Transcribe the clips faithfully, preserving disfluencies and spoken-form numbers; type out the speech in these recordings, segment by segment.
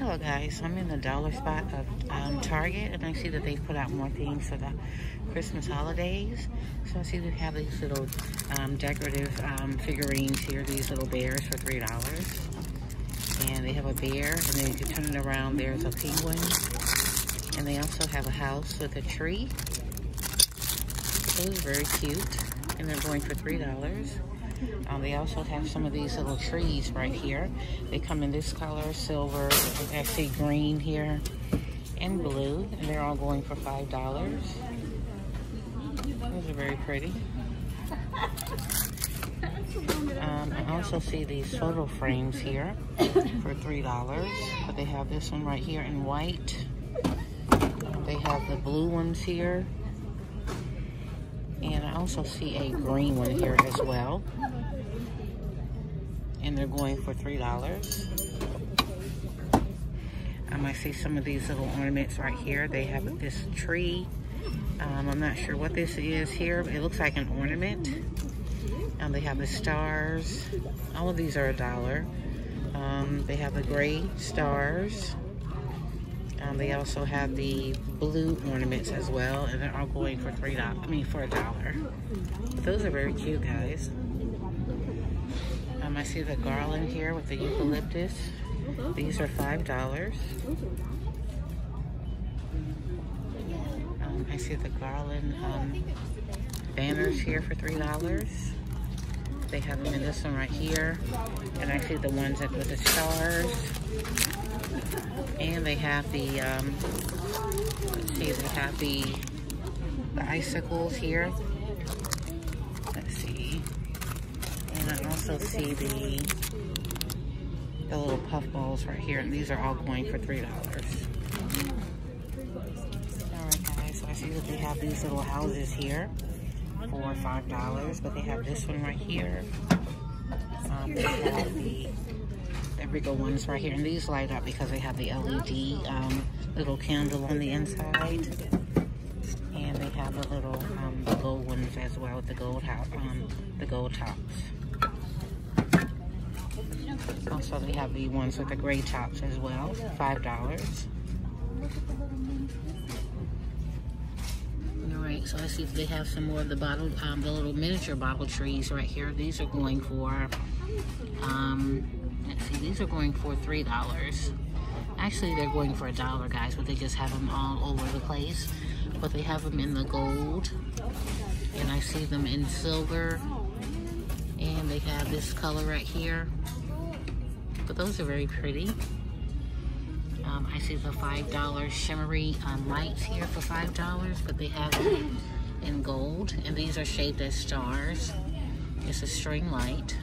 Hello guys, so I'm in the Dollar Spot of um, Target, and I see that they put out more things for the Christmas holidays. So I see they have these little um, decorative um, figurines here, these little bears for three dollars. And they have a bear, and then you can turn it around, there's a penguin. And they also have a house with a tree. So it's very cute, and they're going for three dollars. Um, they also have some of these little trees right here. They come in this color, silver, actually green here, and blue. And they're all going for five dollars. Those are very pretty. Um, I also see these photo frames here for three dollars. But they have this one right here in white. They have the blue ones here. And I also see a green one here as well. And they're going for three dollars. Um, I see some of these little ornaments right here. They have this tree. Um, I'm not sure what this is here. It looks like an ornament. Um, they have the stars. All of these are a dollar. Um, they have the gray stars. Um, they also have the blue ornaments as well, and they're all going for three dollars. I mean, for a dollar. But those are very cute, guys. Um, I see the garland here with the eucalyptus. These are five dollars. Um, I see the garland um, banners here for three dollars. They have them in this one right here, and I see the ones that with the stars. And they have the, um, let's see, they have the, the icicles here. Let's see. And I also see the, the little puff balls right here. And these are all going for three dollars. All right, guys. So I see that they have these little houses here for five dollars. But they have this one right here. Um, they have the... bigger ones right here, and these light up because they have the L E D um, little candle on the inside, and they have the little um, the gold ones as well with the gold top, um, the gold tops. Also, they have the ones with the gray tops as well, five dollars. All right, so I see if they have some more of the bottle, um, the little miniature bottle trees right here. These are going for. Um, Let's see, these are going for three dollars. Actually, they're going for a dollar, guys, but they just have them all over the place. But they have them in the gold, and I see them in silver, and they have this color right here. But those are very pretty. Um, I see the five dollar shimmery um, lights here for five dollars, but they have them in gold, and these are shaped as stars. It's a string light.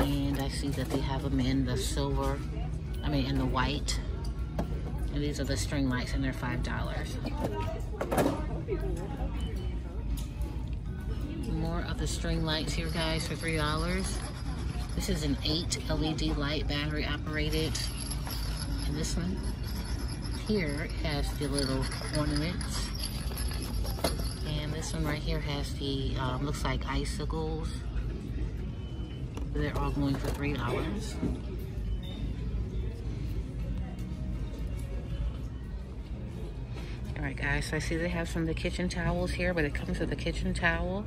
And I see that they have them in the silver, I mean in the white. And these are the string lights, and they're five dollars. More of the string lights here, guys, for three dollars. This is an eight L E D light, battery operated. And this one here has the little ornaments. And this one right here has the, um, looks like icicles. They're all going for three dollars. All right, guys, so I see they have some of the kitchen towels here, but it comes with a kitchen towel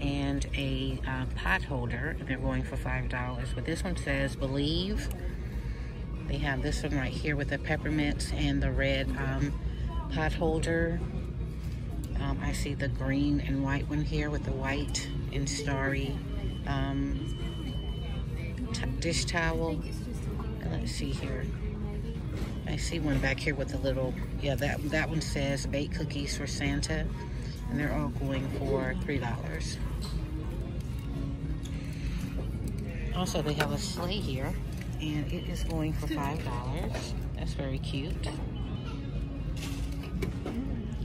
and a uh, pot holder, and they're going for five dollars. But this one says Believe. They have this one right here with the peppermints and the red um, pot holder. Um, I see the green and white one here with the white and starry um, dish towel. Let's see here. I see one back here with the little, yeah, that that one says baked cookies for Santa, and they're all going for three dollars. Also, they have a sleigh here, and it is going for five dollars. That's very cute.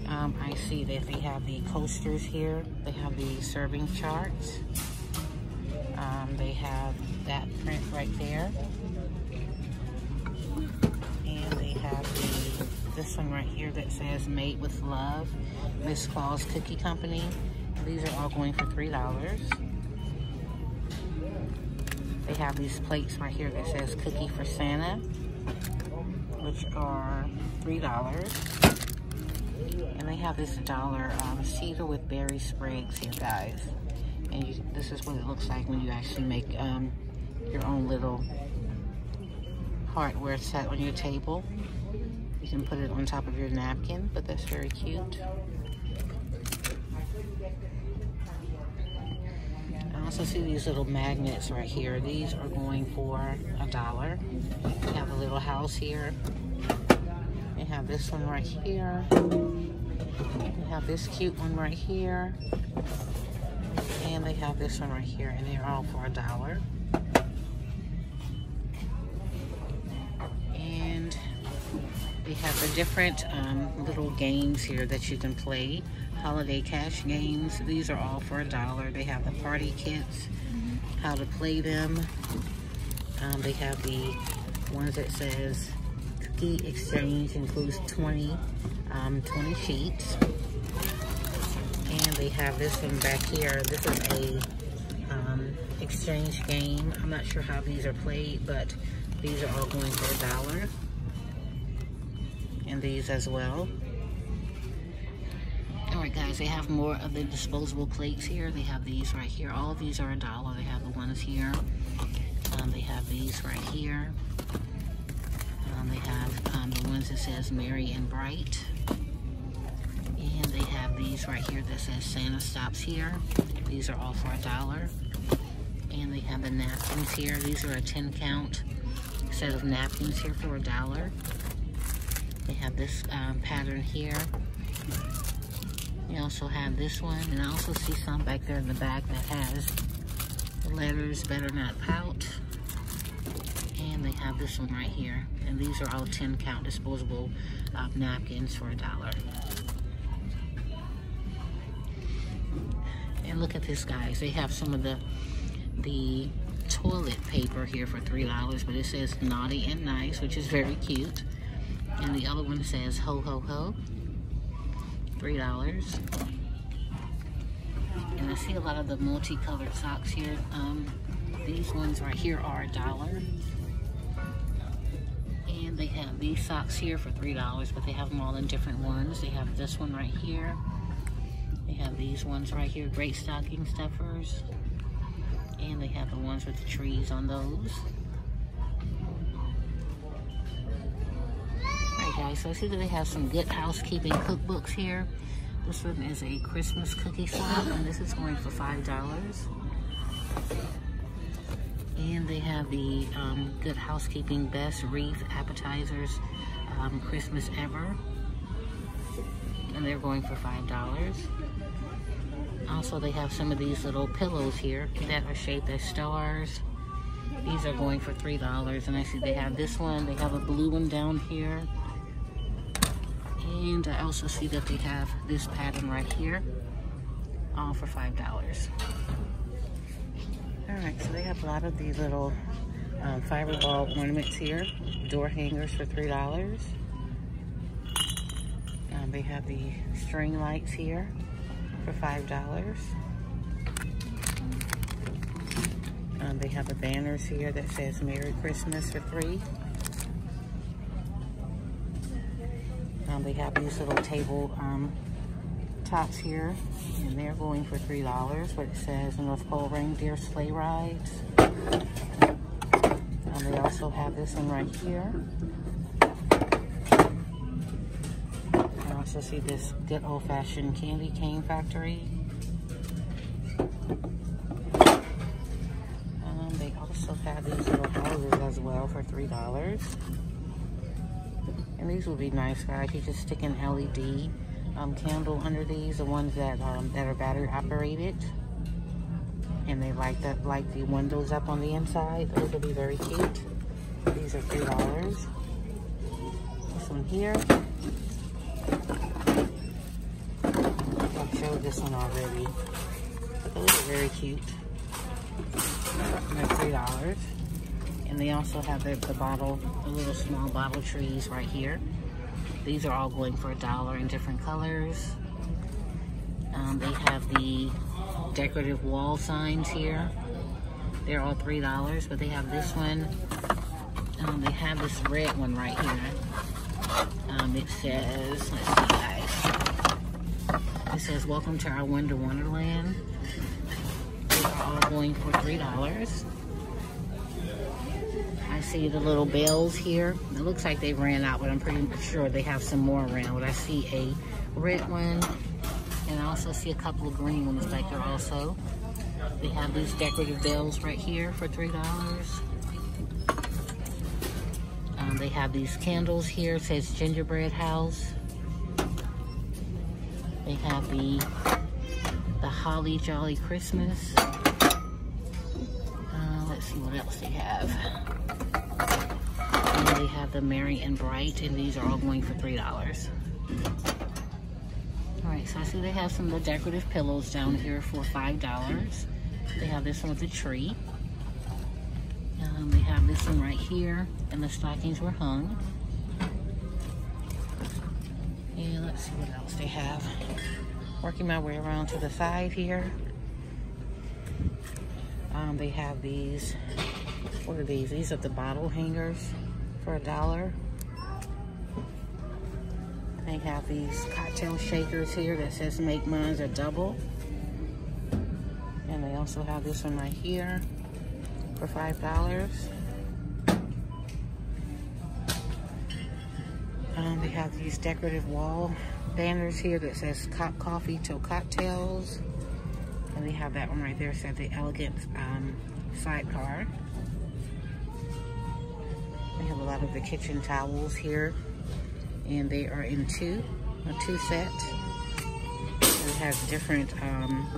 Um, I see that they have the coasters here. They have the serving charts. Um, they have that print right there, and they have the, this one right here that says Made with Love, Miss Claus Cookie Company. These are all going for three dollars. They have these plates right here that says Cookie for Santa, which are three dollars. And they have this dollar um, cedar with berry sprays here, guys. And you, this is what it looks like when you actually make um, your own little hardware set on your table. You can put it on top of your napkin, but that's very cute. I also see these little magnets right here. These are going for a dollar. You have a little house here. You have this one right here. You have this cute one right here. And they have this one right here, and they're all for a dollar. And they have the different um, little games here that you can play. Holiday cash games. These are all for a dollar. They have the party kits, mm-hmm. how to play them. Um, they have the ones that says cookie exchange includes twenty, um, twenty sheets. And they have this one back here. This is a um, exchange game. I'm not sure how these are played, but these are all going for a dollar. And these as well. Alright guys, they have more of the disposable plates here. They have these right here. All of these are a dollar. They have the ones here. Um, they have these right here. Um, they have um, the ones that says Merry and Bright. And they have these right here that says Santa Stops Here. These are all for a dollar. And they have the napkins here. These are a ten count set of napkins here for a dollar. They have this um, pattern here. You also have this one, and I also see some back there in the back that has the letters Better Not Pout. And they have this one right here. And these are all ten count disposable uh, napkins for a dollar. And look at this, guys. They have some of the the toilet paper here for three dollars, but it says naughty and nice, which is very cute. And the other one says ho ho ho. three dollars. And I see a lot of the multicolored socks here. Um, these ones right here are a dollar. And they have these socks here for three dollars, but they have them all in different ones. They have this one right here. They have these ones right here, great stocking stuffers. And they have the ones with the trees on those. So I see that they have some Good Housekeeping cookbooks here. This one is a Christmas cookie slab, and this is going for five dollars. And they have the um, Good Housekeeping Best Wreath Appetizers um, Christmas Ever. And they're going for five dollars. Also, they have some of these little pillows here that are shaped as stars. These are going for three dollars. And I see they have this one. They have a blue one down here. And I also see that they have this pattern right here, all for five dollars. All right, so they have a lot of these little um, fiber ball ornaments here, door hangers for three dollars. Um, they have the string lights here for five dollars. Um, they have the banners here that says Merry Christmas for three dollars. Um, they have these little table um, tops here, and they're going for three dollars, but it says North Pole Reindeer Sleigh Rides. Um, they also have this one right here. I also see this Good Old Fashioned Candy Cane Factory. Um, they also have these little houses as well for three dollars. And these will be nice, guys. You just stick an L E D um, candle under these, the ones that um, that are battery operated, and they light that light the windows up on the inside. Those will be very cute. These are three dollars. This one here. I've showed this one already. Those are very cute. And they're three dollars. And they also have the, the bottle, the little small bottle trees right here. These are all going for a dollar in different colors. Um, they have the decorative wall signs here. They're all three dollars, but they have this one. Um, we have this red one right here. Um, it says, let's see guys, it says, welcome to our Wonder Wonderland. They're all going for three dollars. I see the little bells here. It looks like they ran out, but I'm pretty sure they have some more around. But I see a red one, and I also see a couple of green ones back there also. They have these decorative bells right here for three dollars. Um, they have these candles here. It says Gingerbread House. They have the, the Holly Jolly Christmas. Uh, let's see what else they have. And they have the Merry and Bright, and these are all going for three dollars. Alright, so I see they have some of the decorative pillows down here for five dollars. They have this one with the tree. Um, they have this one right here, and the stockings were hung. And let's see what else they have. Working my way around to the side here. Um, they have these, what are these? These are the bottle hangers for a dollar. They have these cocktail shakers here that says make mine a double. And they also have this one right here for five dollars. Um, they have these decorative wall banners here that says cop coffee till cocktails. And they have that one right there said the elegant um, sidecar. They have a lot of the kitchen towels here. And they are in two, a two set. It has different um,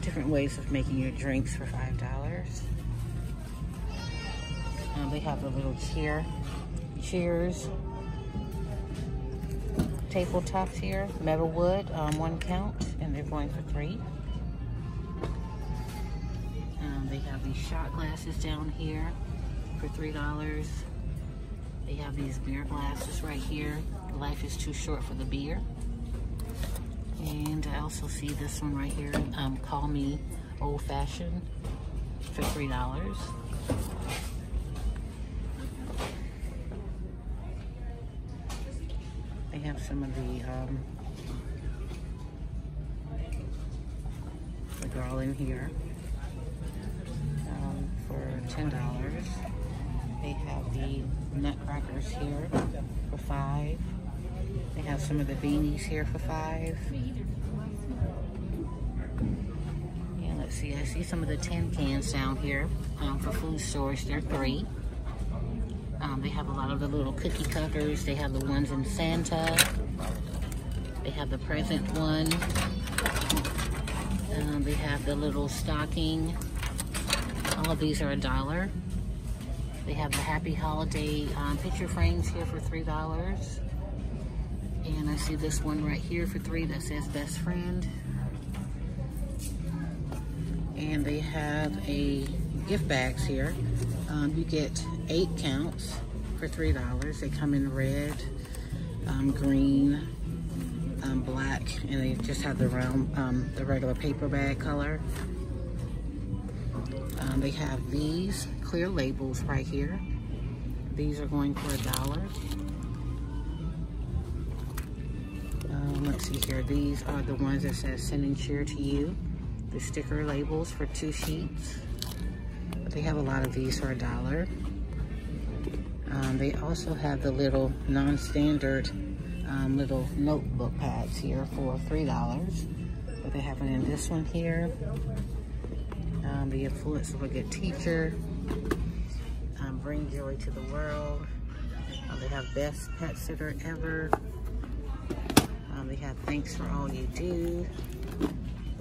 different ways of making your drinks for five dollars. Um, they have a little cheer, cheers, tabletops here, metal wood, um, one count, and they're going for three. Um, they have these shot glasses down here for three dollars. They have these beer glasses right here. Life is too short for the beer. And I also see this one right here. Um, Call Me Old Fashioned for three dollars. They have some of the, um, the girl in here um, for ten dollars. They have the nutcrackers here for five. They have some of the beanies here for five. Yeah, let's see. I see some of the tin cans down here um, for food storage. They're three. Um, they have a lot of the little cookie cutters. They have the ones in Santa. They have the present one. Um, they have the little stocking. All of these are a dollar. They have the Happy Holiday um, picture frames here for three dollars. And I see this one right here for three that says Best Friend. And they have a gift bags here. Um, you get eight counts for three dollars. They come in red, um, green, um, black, and they just have the round, um, the regular paper bag color. Um, they have these clear labels right here. These are going for a dollar. Um, let's see here. These are the ones that says sending cheer to you. The sticker labels for two sheets. But they have a lot of these for a dollar. Um, they also have the little non-standard um, little notebook pads here for three dollars. But they have it in this one here. Um, the influence of a good teacher, um, bring joy to the world. Um, they have best pet sitter ever. Um, they have thanks for all you do.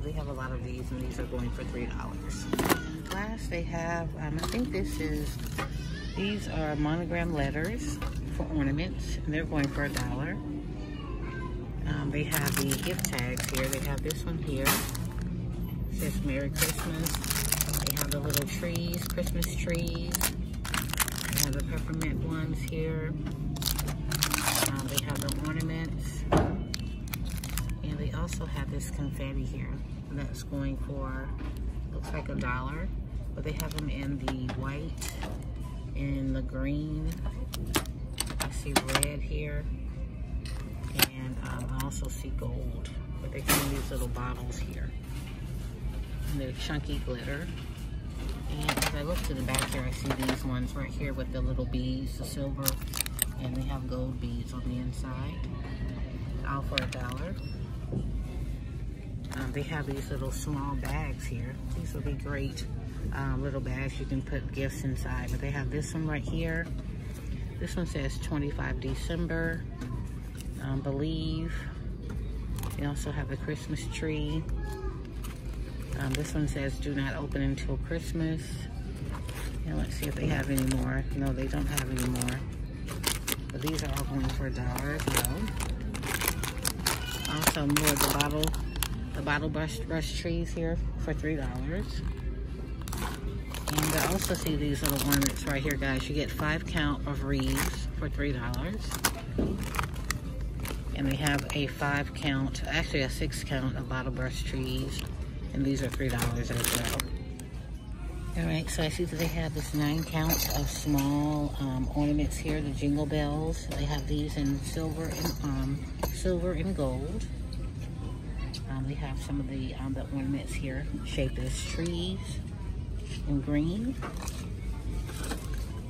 They have a lot of these, and these are going for three dollars. Last, they have um, I think this is these are monogram letters for ornaments, and they're going for a dollar. Um, they have the gift tags here. They have this one here. It says Merry Christmas. They have the little trees, Christmas trees. They have the peppermint ones here. Um, they have the ornaments. And they also have this confetti here. And that's going for, looks like a dollar. But they have them in the white, green. I see red here. And um, I also see gold. But they're getting these little bottles here. And they're chunky glitter. And as I look to the back here, I see these ones right here with the little beads, the silver. And they have gold beads on the inside. All for a dollar. Um, they have these little small bags here. These will be great uh, little bags. You can put gifts inside. But they have this one right here. This one says twenty-five December. Um, believe. They also have a Christmas tree. Um, this one says do not open until Christmas. And let's see if they have any more. No, they don't have any more. But these are all going for a dollar as well. Also more of the bottle, the bottle brush, brush trees here for three dollars. And I also see these little ornaments right here, guys. You get five count of wreaths for three dollars. And they have a five count, actually a six count of bottle brush trees. And these are three dollars as well. All right, so I see that they have this nine count of small um, ornaments here, the jingle bells. They have these in silver and um, silver and gold. Um, they have some of the, um, the ornaments here shaped as trees in green.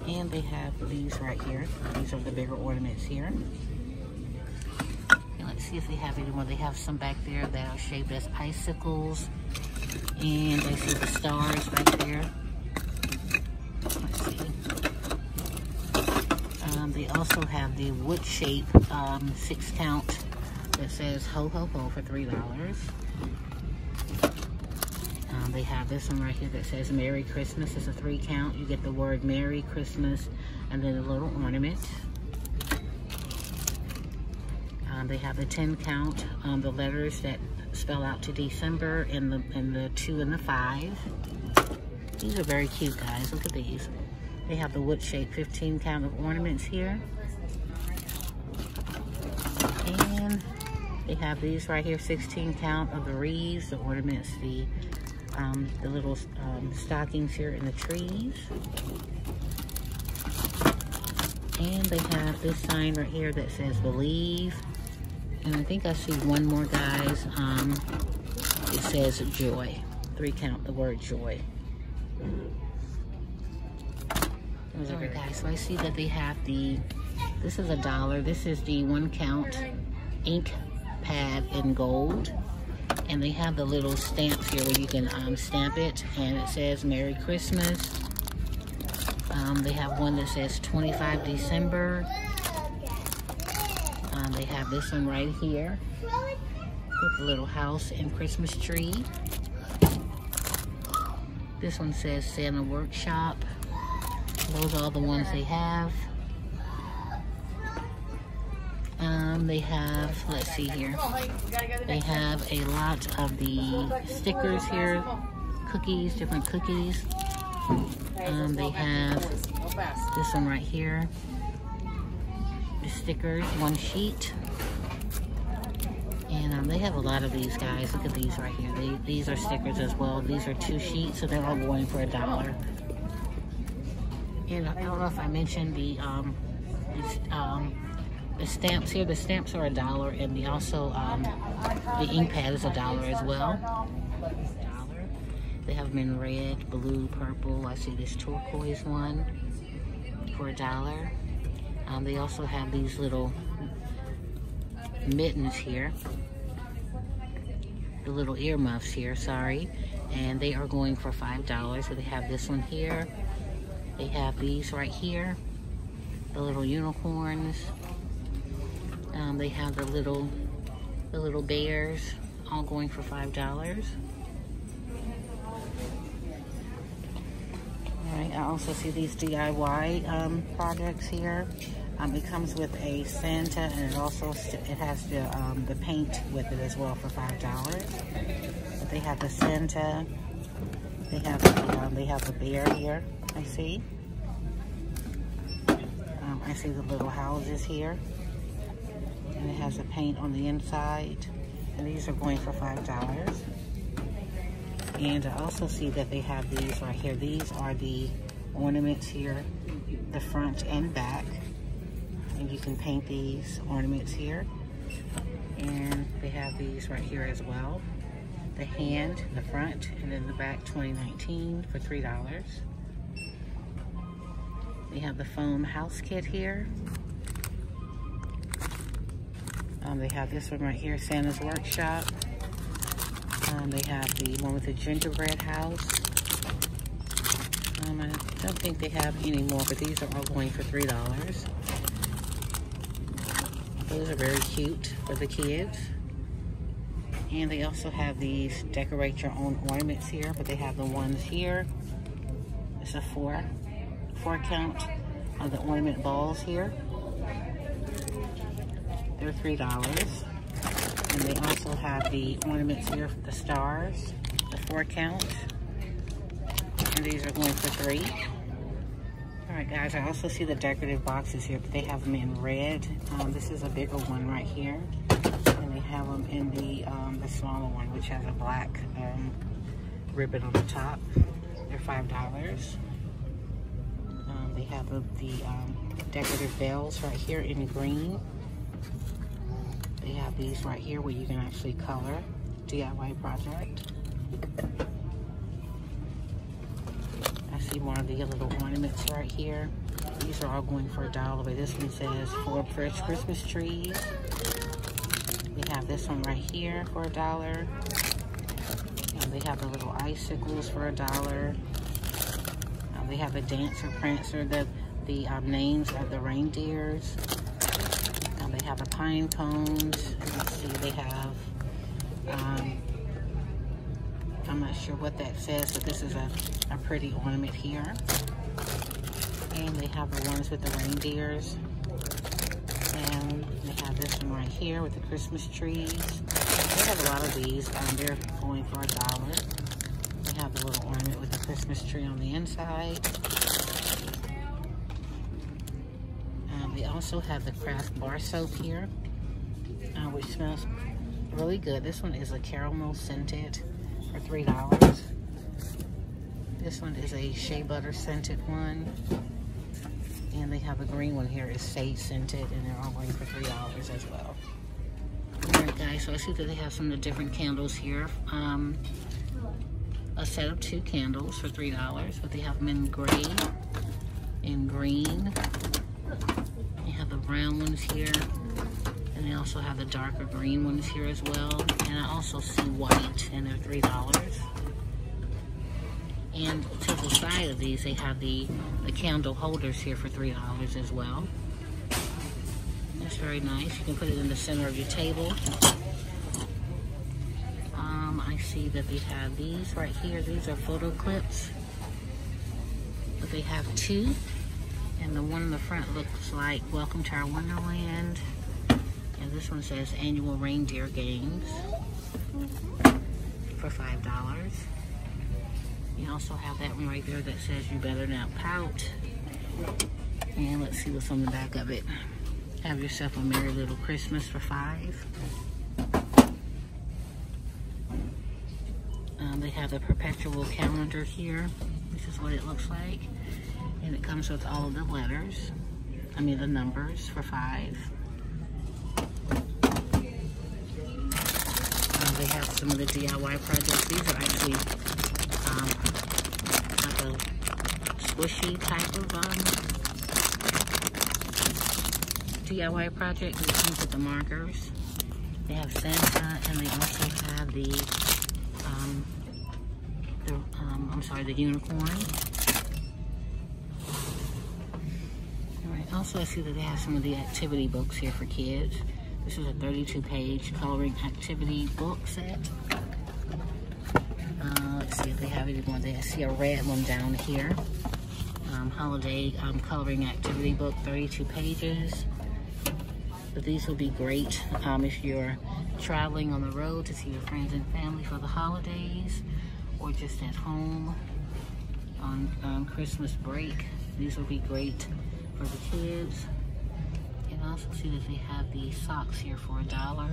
And they have these right here. These are the bigger ornaments here. And let's see if they have any more. They have some back there that are shaped as icicles. And I see the stars right there. Let's see. Um, they also have the wood shape um, six count that says ho ho ho for three dollars. Um, they have this one right here that says Merry Christmas. It's a three count. You get the word Merry Christmas and then a little ornament. Um, they have the ten count, um, the letters that spell out to December, and the and the two and the five. These are very cute, guys. Look at these. They have the wood shape fifteen count of ornaments here. And they have these right here, sixteen count of the wreaths, the ornaments, the um, the little um, stockings here in the trees. And they have this sign right here that says believe. And I think I see one more, guys. Um, it says joy. Three count the word joy. Those are, guys. So I see that they have the, this is a dollar. This is the one count ink pad in gold. And they have the little stamps here where you can um, stamp it. And it says Merry Christmas. Um, they have one that says twenty-five December. Um, they have this one right here with the little house and Christmas tree. This one says Santa Workshop. Those are all the ones they have. Um, they have, let's see here. They have a lot of the stickers here, cookies, different cookies. Um, they have this one right here. Stickers, one sheet, and um, they have a lot of these, guys. Look at these right here. They, these are stickers as well. These are two sheets, so they're all going for a dollar. And I don't know if I mentioned the um, the, um, the stamps here. The stamps are a dollar, and the also um, the ink pad is a dollar as well. They have them in red, blue, purple. I see this turquoise one for a dollar. Um, they also have these little mittens here, the little earmuffs here, sorry, and they are going for five dollars. So they have this one here. They have these right here, the little unicorns. Um, they have the little, the little bears, all going for five dollars. I also see these D I Y um, products here. Um, it comes with a Santa, and it also it has the um, the paint with it as well for five dollars. But they have the Santa. They have the, um, they have the bear here. I see. Um, I see the little houses here, and it has the paint on the inside. And these are going for five dollars. And I also see that they have these right here. These are the ornaments here, the front and back. And you can paint these ornaments here. And they have these right here as well. The hand, the front, and then the back twenty nineteen for three dollars. We have the foam house kit here. Um, they have this one right here, Santa's Workshop. Um, they have the one with the gingerbread house. Um, I don't think they have any more, but these are all going for three dollars. Those are very cute for the kids. And they also have these decorate your own ornaments here, but they have the ones here. It's a four, four count of the ornament balls here. They're three dollars. And they also have the ornaments here, the stars, the four count. And these are going for three. All right, guys, I also see the decorative boxes here, but they have them in red. Um, this is a bigger one right here. And they have them in the, um, the smaller one, which has a black um, ribbon on the top. They're five dollars. Um, they have the, the um, decorative bells right here in green. They have these right here where you can actually color, D I Y project. I see more of the little ornaments right here. These are all going for a dollar, but this one says four fresh Christmas trees. We have this one right here for a dollar. And they have the little icicles for a dollar. Um, they have the dancer, prancer, the, the um, names of the reindeers. They have the pine cones. Let's see, they have, um, I'm not sure what that says, but this is a, a pretty ornament here. And they have the ones with the reindeers. And they have this one right here with the Christmas trees. They have a lot of these. Um, they're going for a dollar. They have the little ornament with the Christmas tree on the inside. Also have the craft bar soap here, uh, which smells really good. This one is a caramel scented for three dollars. This one is a shea butter scented one. And they have a green one here, it's sage scented, and they're all going for three dollars as well. Alright guys, so I see that they have some of the different candles here. Um, a set of two candles for three dollars, but they have them in gray and green. Brown ones here, and they also have the darker green ones here as well. And I also see white, and they're three dollars. And to the side of these, they have the the candle holders here for three dollars as well. That's very nice. You can put it in the center of your table. Um, I see that they have these right here. These are photo clips, but they have two. And the one in the front looks like Welcome to Our Wonderland. And this one says Annual Reindeer Games for five dollars. You also have that one right there that says You Better Not Pout. And let's see what's on the back of it. Have Yourself a Merry Little Christmas for five. Um, they have the perpetual calendar here. This is what it looks like. And it comes with all of the letters, I mean the numbers for five. Um, they have some of the D I Y projects. These are actually um, like a squishy type of um, D I Y project. It comes with the markers. They have Santa, and they also have the, um, the um, I'm sorry, the unicorn. Also, I see that they have some of the activity books here for kids. This is a thirty-two page coloring activity book set. Uh, let's see if they have any more there. I see a red one down here. Um, holiday um, coloring activity book, thirty-two pages. But these will be great um, if you're traveling on the road to see your friends and family for the holidays, or just at home on, on Christmas break. These will be great for the kids. And I also see that they have the socks here for a dollar.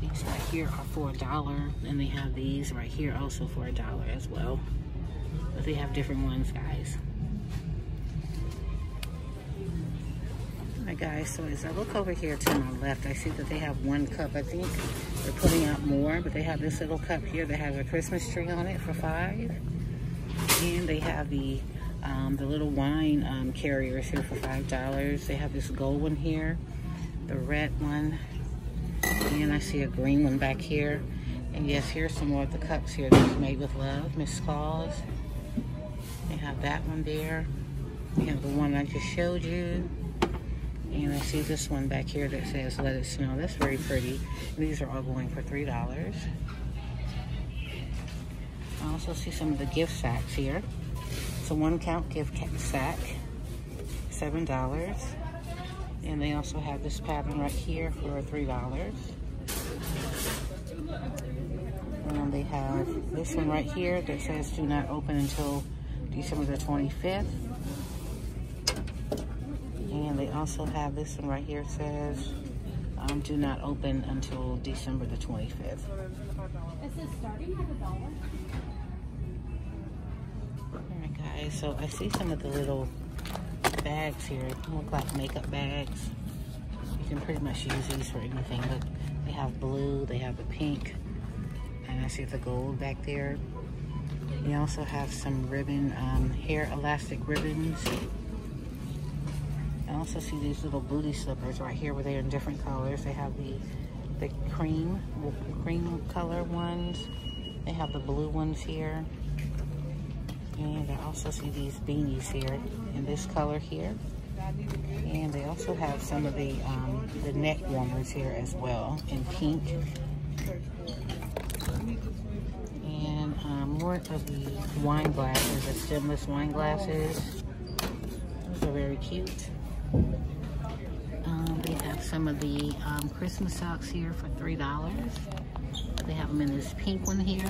These right here are for a dollar, and they have these right here also for a dollar as well. But they have different ones, guys. right guys, so as I look over here to my left, I see that they have one cup. I think they're putting out more, but they have this little cup here that has a Christmas tree on it for five. And they have the um, the little wine um, carriers here for five dollars. They have this gold one here, the red one, and I see a green one back here. And yes, here's some more of the cups here. This is Made with Love, Miss Claus. They have that one there. They have the one I just showed you. And I see this one back here that says Let It Snow. That's very pretty. These are all going for three dollars. I also see some of the gift sacks here. It's a one count gift sack, seven dollars. And they also have this pattern right here for three dollars. And they have this one right here that says do not open until December the twenty-fifth. And they also have this one right here that says um, do not open until December the twenty-fifth. It says starting at a dollar. Alright guys, so I see some of the little bags here. They look like makeup bags. You can pretty much use these for anything. Look, they have blue, they have the pink, and I see the gold back there. They also have some ribbon, um, hair elastic ribbons. I also see these little booty slippers right here where they're in different colors. They have the, the cream, cream color ones. They have the blue ones here. And I also see these beanies here in this color here. And they also have some of the, um, the neck warmers here as well in pink. And um, more of the wine glasses, the stemless wine glasses. Those are very cute. Um, they have some of the um, Christmas socks here for three dollars. They have them in this pink one here.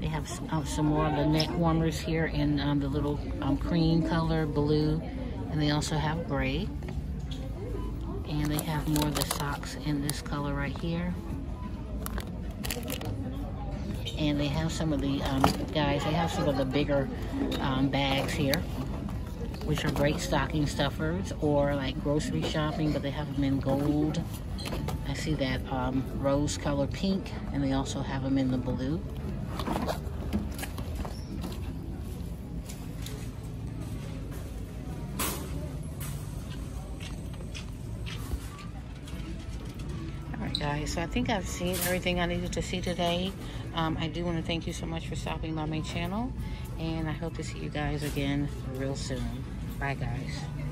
They have some, oh, some more of the neck warmers here in um, the little um, cream color, blue, and they also have gray. And they have more of the socks in this color right here. And they have some of the, um, guys, they have some of the bigger um, bags here, which are great stocking stuffers or like grocery shopping, but they have them in gold. I see that um, rose color pink, and they also have them in the blue. Alright guys, so I think I've seen everything I needed to see today. Um, I do want to thank you so much for stopping by my channel, and I hope to see you guys again real soon. Bye guys.